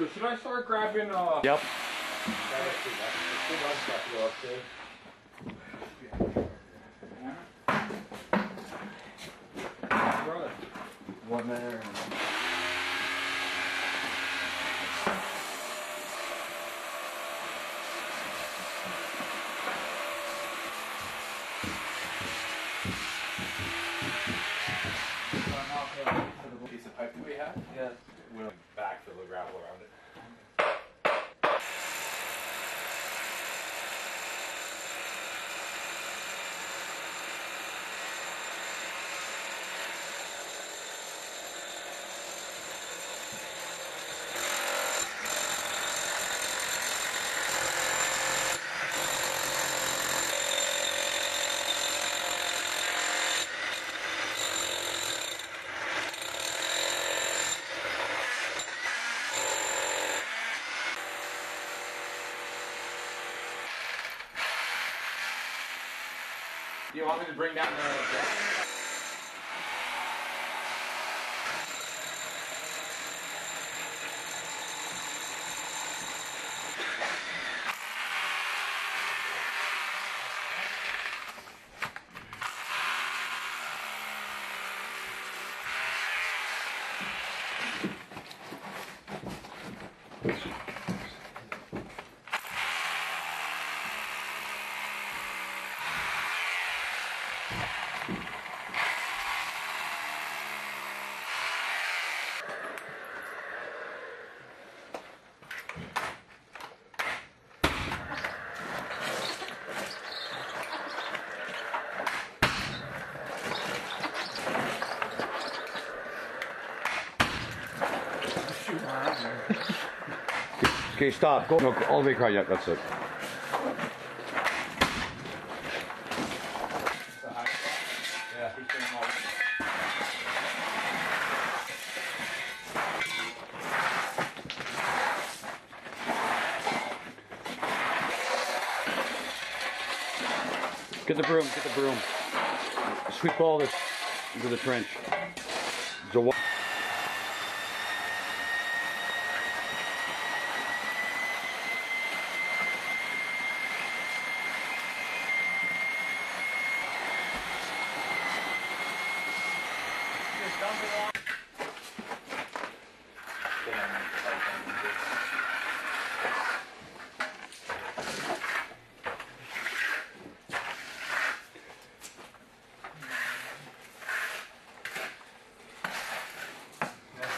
So should I start grabbing? Yep. One there. Piece of pipe that we have? Yeah. We'll backfill the gravel around it. Do you want me to bring down the deck? Okay, stop. Go. No, all the way across. Yeah, that's it. Get the broom. Get the broom. Sweep all this into the trench.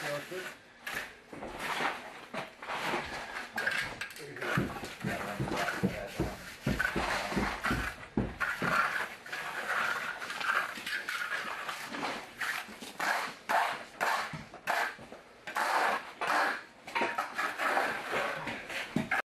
That's good.